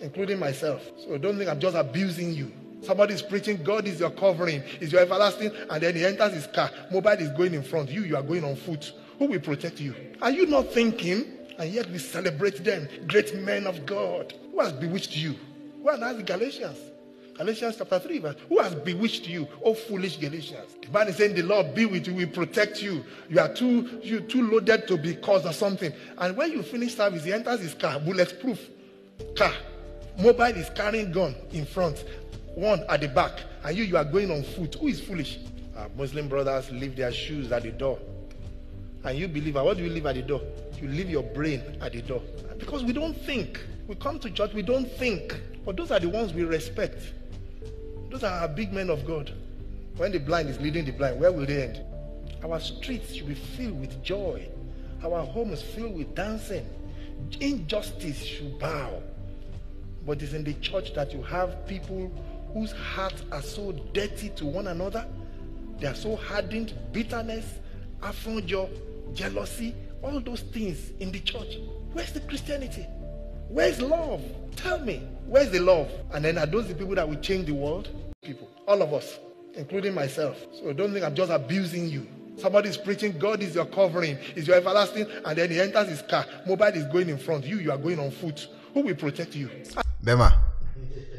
including myself. So don't think I'm just abusing you. Somebody's preaching, God is your covering, is your everlasting, and then he enters his car. Mobile is going in front. You are going on foot. Who will protect you? Are you not thinking? And yet we celebrate them, great men of God. Who has bewitched you? Well, that's Galatians. Galatians chapter 3, verse. Who has bewitched you, oh foolish Galatians? The man is saying, the Lord be with you, will protect you. You're too loaded to be caused or something. And when you finish service, he enters his car, bulletproof car. Mobile is carrying gun in front, one at the back, and you are going on foot. Who is foolish? Our Muslim brothers leave their shoes at the door. And you believer, what do you leave at the door? You leave your brain at the door. Because we don't think. We come to church, we don't think. But those are the ones we respect. Those are our big men of God. When the blind is leading the blind, where will they end? Our streets should be filled with joy. Our home is filled with dancing. Injustice should bow. But it's in the church that you have people whose hearts are so dirty to one another. They are so hardened, bitterness, affronjo, jealousy, all those things in the church. Where's the Christianity? Where's love? Tell me, where's the love? And then are those the people that will change the world? People, all of us, including myself. So don't think I'm just abusing you. Somebody's preaching, God is your covering, is your everlasting, and then he enters his car. Mobile is going in front. You are going on foot. Who will protect you? Bema.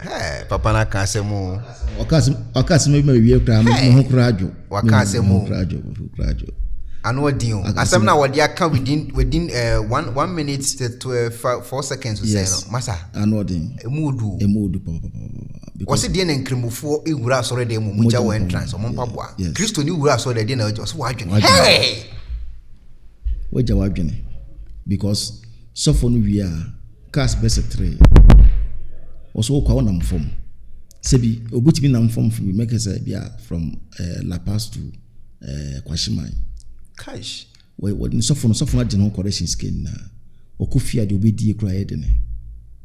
Hey, Papa na kasemu. Wakasemu maybe we cry. Wakasemu. And what deal? Asem na wadi aka within 1 minute to 4 seconds. Yes. Masa. And what deal? Emudu. Was it the end kremofo igura sore de mu muja wo entrance omompaboa. Kristo ni igura sore de na was wadwene. Hey. Wo ja wadwene. Because so for no we are cars best 3. Also, kwa nam form. Sebi obuti nam form we make us from La Paz to Kwashimai. Cash. We so for general corrections can na. Okufia de obedi kra edene.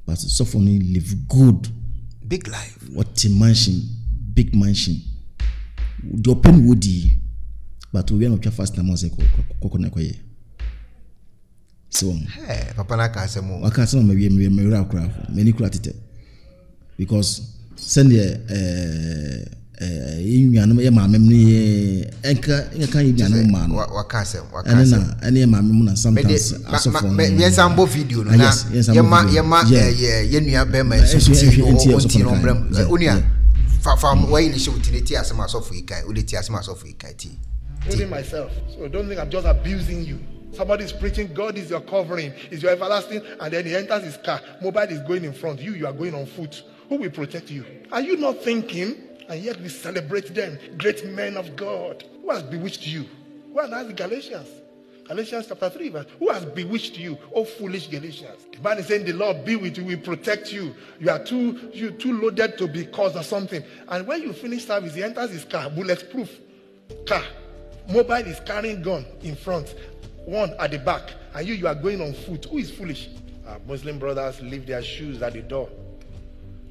But so for live good, big life. What a mansion, big mansion. The open woody. But we are not fast na monse kokona kwaye. So. Hey, papa na ka semo. Wakasa na me ra kra. Many kratite. Because send myself. So don't think I'm just abusing you. Somebody's preaching, God is your covering, is your everlasting, and then he enters his car. Mobile is going in front. You are going on foot. Who will protect you? Are you not thinking? And yet we celebrate them, great men of God. Who has bewitched you? Well, that's Galatians. Galatians chapter 3, verse. Who has bewitched you, oh foolish Galatians? The man is saying, the Lord be with you, will protect you. You're too loaded to be caused or something. And when you finish service, he enters his car, bulletproof car. Mobile is carrying gun in front, one at the back. And you are going on foot. Who is foolish? Our Muslim brothers leave their shoes at the door.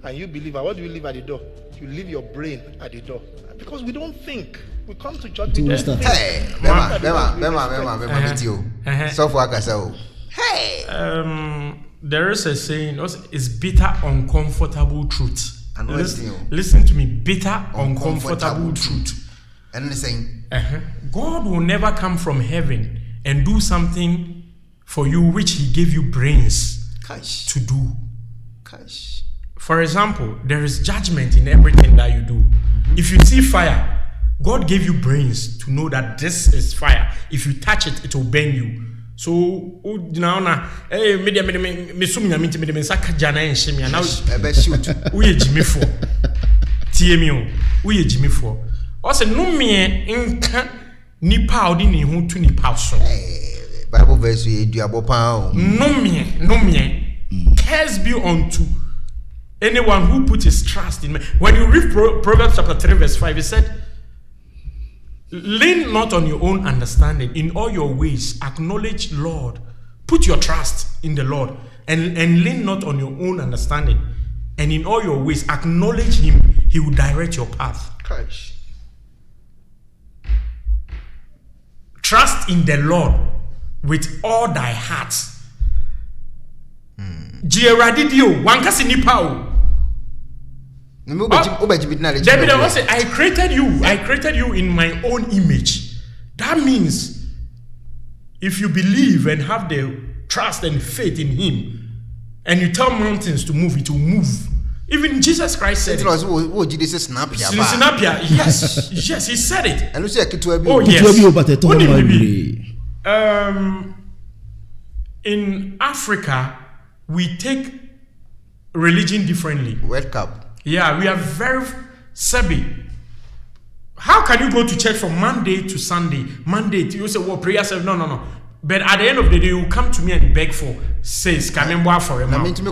And you believer, what do you leave at the door? You leave your brain at the door. Because we don't think. We come to church, we don't think. Hey, Hey! There is a saying, it's bitter, uncomfortable truth. And listen to me, bitter, uncomfortable truth. And listen. God will never come from heaven and do something for you which he gave you brains to do. For example, there is judgment in everything that you do. If you see fire, God gave you brains to know that this is fire. If you touch it, it will burn you. So, now, anyone who put his trust in me. When you read Proverbs chapter 3 verse 5, it said, lean not on your own understanding. In all your ways, acknowledge Lord. Put your trust in the Lord. And lean not on your own understanding. And in all your ways, acknowledge him. He will direct your path. Christ. Trust in the Lord with all thy heart. David also said, I created you. I created you in my own image. That means if you believe and have the trust and faith in him, and you tell mountains to move, it will move. Even Jesus Christ said it. Yes, yes, he said it. Oh, yes. In Africa, we take religion differently. World Cup. Yeah, we are very savvy. How can you go to church from Monday to Sunday? Monday, you say, well, prayer service. No, no, no. But at the end of the day, you come to me and beg for says, "Kamemboa for a man." Also,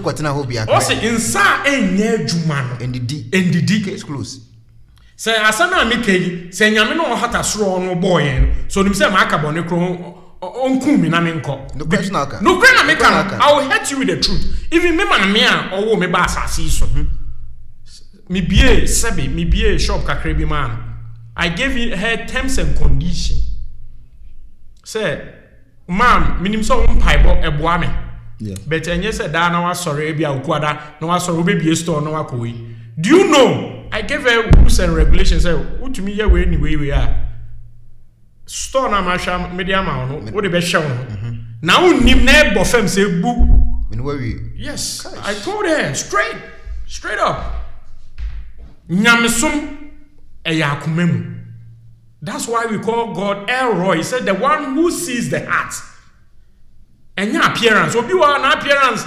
insa enye juman. Ndidi case close. Say asana amike. Say nyame no hata sro no boy. So dem say makabo ne kro onku mi na menko. No question aka. No question make am. I will hurt you with the truth. Even me man me a owo me ba asasi so. Me bie sebe, me bie shop kakra bi man. I gave her terms and conditions. Say ma'am, minim so on pipe eboa me. Yeah. But enye said da na wa sorry bia okuada na wa sorry be store na wa koyi. Do you know? I gave her rules and regulations say what to me here we anyway we are. Store na ma hwa media ma no, we dey be hwe no. Na unnim na ebo fam say bu. Yes. Gosh. I told her straight up. Nyamsom eyakoma mu. That's why we call God El Roy. He said, the one who sees the heart. And your appearance. Obi wa na appearance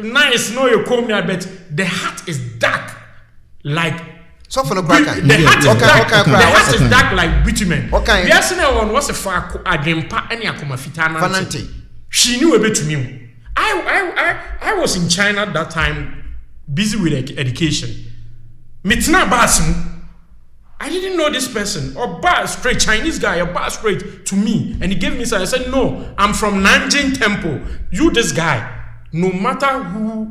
nice, no you come here, but the heart is dark like bitumen. The heart is dark. The heart is dark like bitumen. Okay. Yes, no one was a far adempa any akoma fitana. She knew a bit to me. I was in China at that time, busy with education. Mitna Basim. I didn't know this person, or bar straight Chinese guy, or bar straight to me, and he gave me sign. I said, "No, I'm from Nanjing Temple. You, this guy, no matter who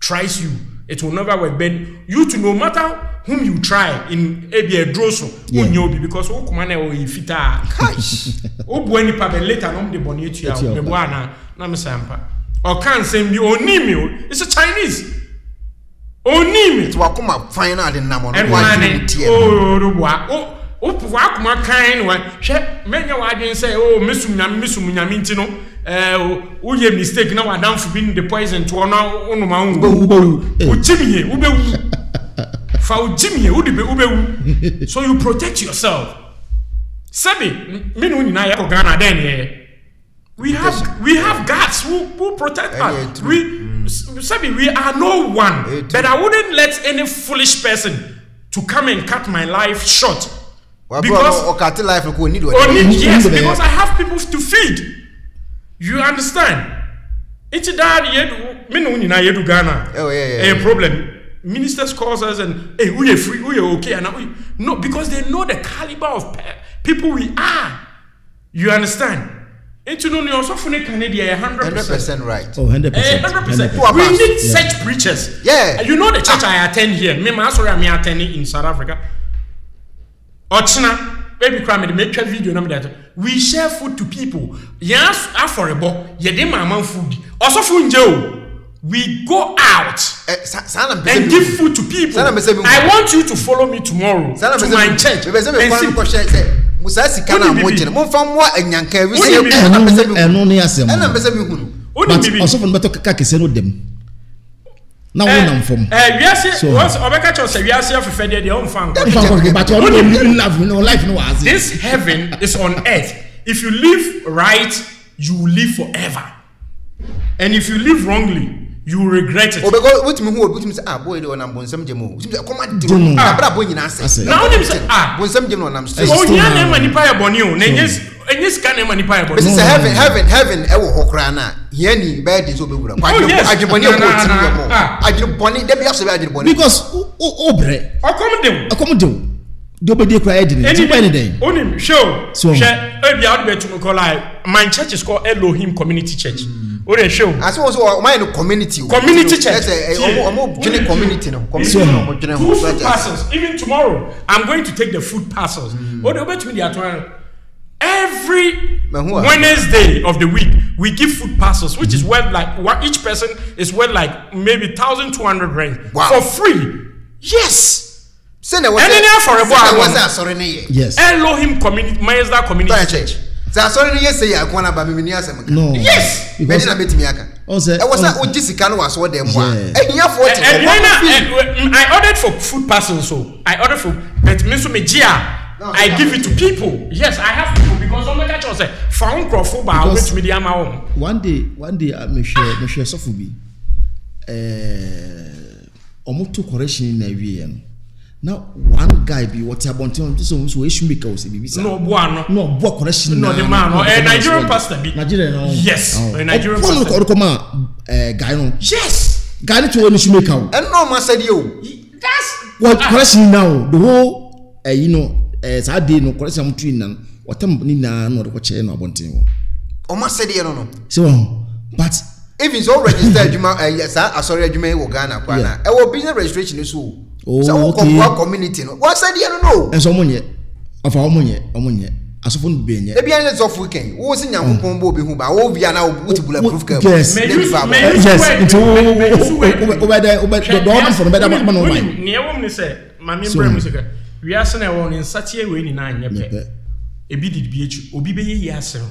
tries you, it will never work. But you, to no matter whom you try in Abia Droso, Unyobi, because O Kumane O Ifita, O Bueni Pabe later on the Bonitia, Mebuana, Namisampa, or can't send me Onimio. It's a Chinese." Onimi to akuma final in namon akuma kind one hwe menya wadwen say oh misum nyame ntino uye mistake na wadam fu bin the poison to ona onuma ungu ujimiye ubewu fa ujimiye udibe ubewu so you protect yourself sabi minu nyina ya ogana den here we have guards who protect us. We are no one. But I wouldn't let any foolish person to come and cut my life short. Because I have people to feed. You understand? It's a problem. Ministers calls us and hey, we are free, we are okay, and we no because they know the caliber of people we are. You understand? Into no also for Canada 100% right. Oh, 100%. We need such preachers. Yeah. You know the church I attend here. Me master am attending in South Africa. Ochina, baby crime make a video number that we share food to people. Yes, affordable. Ye dey mama food. Also food nje we go out and give food to people. I want you to follow me tomorrow to my church. This heaven is on earth. If you live right, you live forever. And if you live wrongly, you regret it. Oh, because what you say, ah, boy, on am bonsam jemo. Come at the abra boy na say. Now you say, ah, bonsam jemo na am say. Oh, you na manipire bonio. Na yes can manipire bonio. This is heaven. E wo hokra na. Here ni be dey so be gura. Adjeboni e go tinu yo mo. Adjeboni dey be aso be adjeboni. Because obre. Akom dem. Do be dey kwa e dey. Any day. Onim show. She e bia o dey tunu call I. My church is called Elohim Community Church. Show. I suppose my community. Community church. Community. Food parcels. Even tomorrow, I'm going to take the food parcels. What about me? every Wednesday of the week, we give food parcels, which is worth like, what each person is worth like maybe 1,200 rand for free. Yes. And then for a while, yes. Elohim Community Church. No. Yes. I ordered for food parcels, so I ordered for, but I give it to people. Yes, I have people because somebody catch say found crowdfunding by which media my own. One day, Monsieur Sofubi, almost correction in a VM. Now one guy be what I want him to so make us be no correction. No the man or a Nigerian pastor be Nigerian. Yes, a Nigerian pastor. Guy no. Yes, guy no to make out. And no man said you. That's what correction now the whole. You know, as I did no correction between them, what I'm not watching or wanting. Oh, must say, no, so but if it's all registered, you might, yes, I sorry, you may work on a plan. I will be in a registration is who. Oh, okay, community. What's the idea? No, and someone yet of our money, as a phone being yet. Maybe I let off weekend. Wasn't your combo be who by all Vienna would prove. Yes, yes, over there, over the government for the better one. Near woman said, my music. We are saying I want in such a way in 9 years. A bit did BH, Obibe Yasso.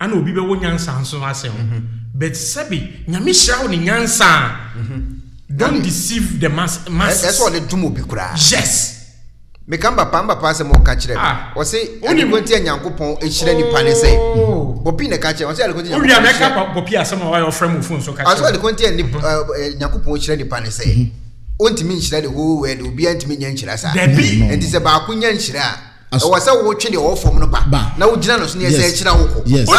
And Obibe won't answer, so I say, but Sabi, Yamisha, in Yansan. Don't deceive the mass. That's what they do, Mobicra. Yes. Mekamba Pamba pass a more catcher. Or say, only went to Yankopon, a shiny pan and say, oh, Bopina catcher. I was going to make up Bopia some of our friend of phones. I was going to Yankopon, shiny pan and say. Only means that the whole world will be anti-mentioned. There be, and it's about Kunyanshira. I was watching the whole form of Baba. Now, Janus near Sechirako. Yes, I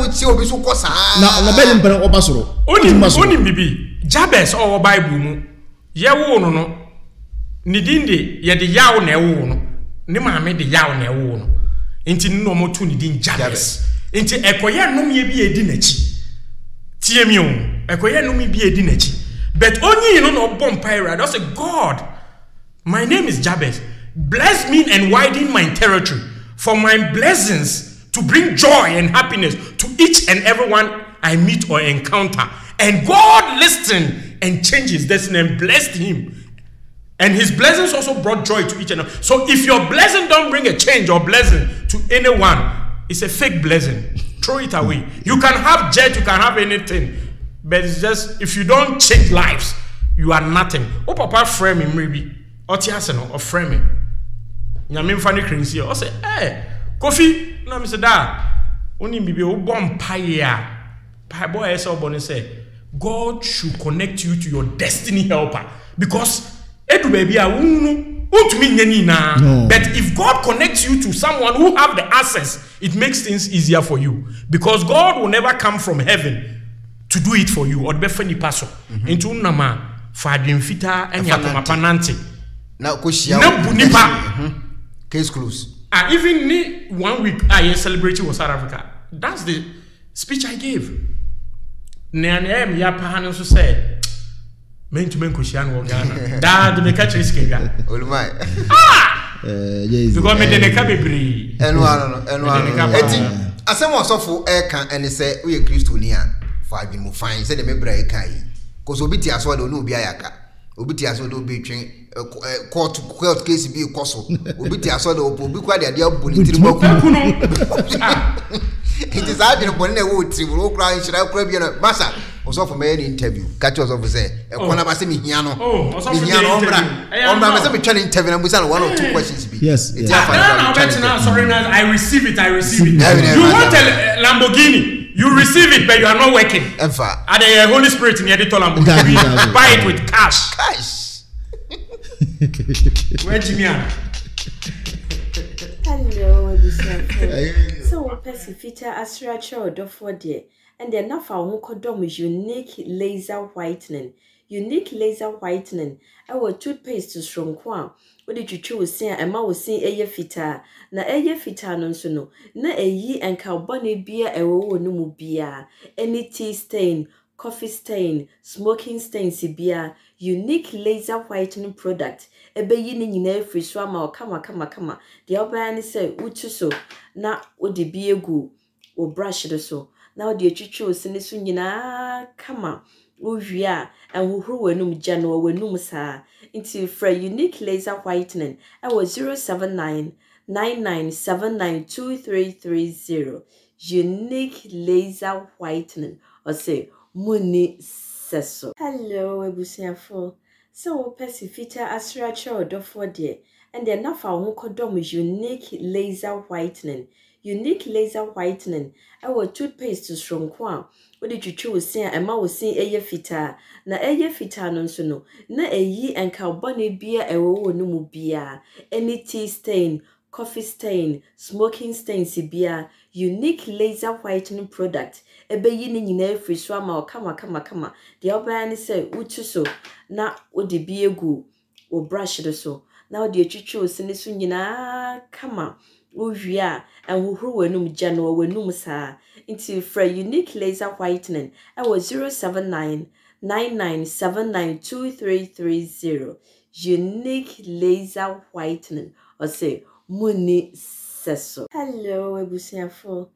would see Obisu Kosa. Now, the Belgian Baron Obasro. Only be Jabez or Bible. Yawono Nidindi, yet the Yao Newono. Nima made the Yao Newono. Into no more to Nidin Jabez. Into a Koyan no me be a dinage. Tiamion, a Koyan no me be a dinage. But only you know, Bompira, I said, God, my name is Jabez. Bless me and widen my territory for my blessings to bring joy and happiness to each and everyone I meet or encounter. And God listened and changed his destiny and blessed him. And his blessings also brought joy to each and everyone. So if your blessing don't bring a change or blessing to anyone, it's a fake blessing. Throw it away. You can have jet, you can have anything. But it's just, if you don't change lives, you are nothing. Oh, Papa, frame me, maybe. Or Tiasano, or frame me. Yamin Fanny Crimson. Or say, hey, Kofi, no, Mr. Da. Only maybe a bomb pie. Pie boy, I saw Bonnie say, God should connect you to your destiny helper. Because, Edu baby, I won't mean na. But if God connects you to someone who have the access, it makes things easier for you. Because God will never come from heaven to do it for you, or befriend the person. Into nama fadin fita and yakuma panante. Now kushia. No bunipa. Case close. Even me 1 week I celebrated with South Africa. That's the speech I gave. Nyanem ya pahanu so say. Men to men kushia no Ghana. Dad me catch risk ga. Olumai. Ah. Yes. Because me dey ka bebre. Enu ano. Eti asem osofo e kan ene say we Christo ni a. I've been fine, said the member Kai. Because Obitia saw the Lubia Yaka. Obitia saw the Obitrain court case be a cosso. Obitia saw the Obuqua, the idea of Bunitimo. It is out in a bonnet wood, will cry, should I crave your massa? Also for many interview. Catch us over there. And one of us in Miano. Oh, I'm returning interview and we sell 1 or 2 questions. Yes, it's I receive it. You want a Lamborghini? You receive it, but you are not working. And the Holy Spirit in the editor and buy it with cash. Where Jimmy? Hello, so what Pacifica Asracha or Dofordia, and then now our condom is unique laser whitening. Unique laser whitening. Our toothpaste is from Kwa. What did you choose? Say, Emma was saying, Eye fita. Na Eye fita non sono. Na Eye and Carboni beer, a woe no beer. Any tea stain. coffee stain, smoking stain, sibia, unique laser whitening product. Ebe yini nyine free swama kama. The oba ni say utuso na odibi egu o brush do so. Na odi echichi osini so nyina kama ohwia enhuhuru wanum jano wanum sa. Inti free unique laser whitening. I was 07999792330. Unique laser whitening. Or say Muni Sesso. Hello, Ebusiafo. So Persifita Asracha or Dofo dear, and then now for Dom is unique laser whitening. Unique laser whitening. Our toothpaste to strong qua. What did you choose? Say, Emma was seeing a fita. Na a fita non so no. Na a ye and carboni beer a wo no mu beer. Any tea stain, coffee stain, smoking stain, sibia, unique laser whitening product. Ebe yini nyine free swama or kama. The oba say utuso na odibi egu o brush do so. Na odi echichi osini so nyina kama ohwia enhuhuru wanum jano wanum sa. Inti free unique laser whitening. I was 07999792330. Unique laser whitening. Or say Muni Sesso. Hello, Ebusiafo.